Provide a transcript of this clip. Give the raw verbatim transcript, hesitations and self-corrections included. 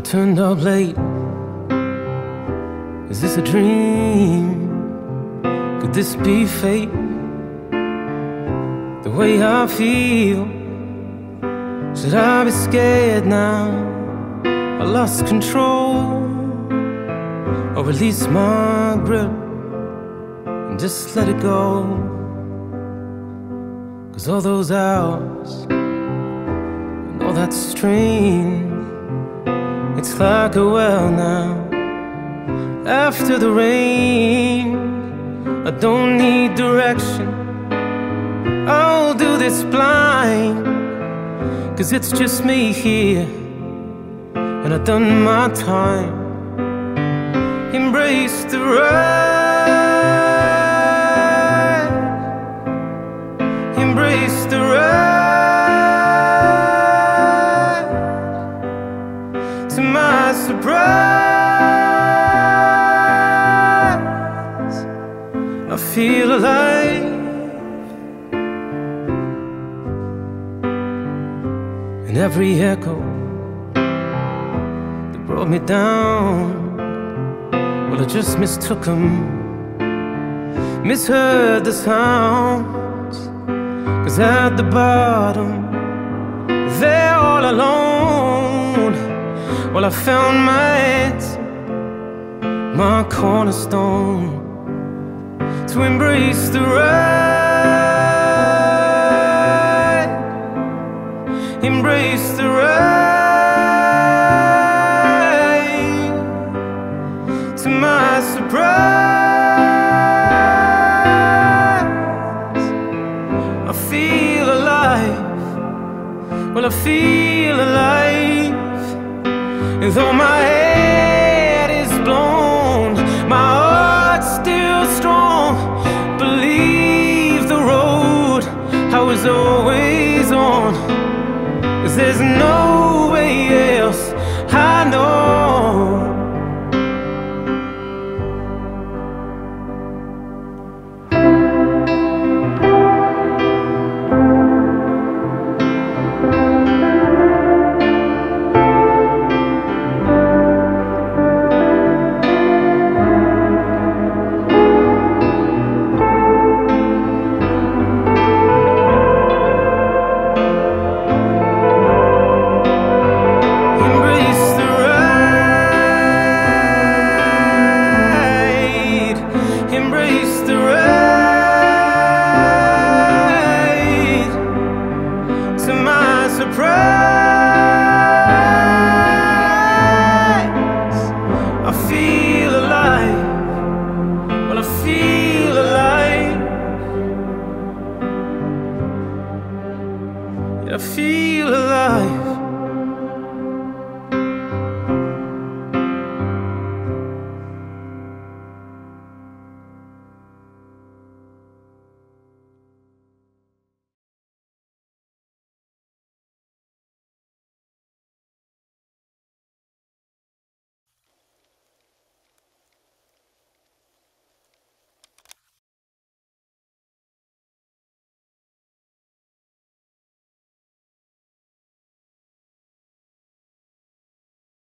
I turned up late. Is this a dream? Could this be fate? The way I feel, should I be scared now? I lost control, or release my grip and just let it go. Cause all those hours and all that strain, it's like a well now after the rain. I don't need direction, I'll do this blind. Cause it's just me here, and I've done my time. Embrace the ride. Embrace the ride. To my surprise, I feel alive. And every echo that brought me down, well, I just mistook 'em, misheard the sounds. Cause at the bottom, they're all alone. Well, I found my answer, my cornerstone. To embrace the ride. Embrace the ride. To my surprise, I feel alive. Well, I feel alive. And though my head is blown, my heart's still strong. Believe the road I was always on, 'cause there's no way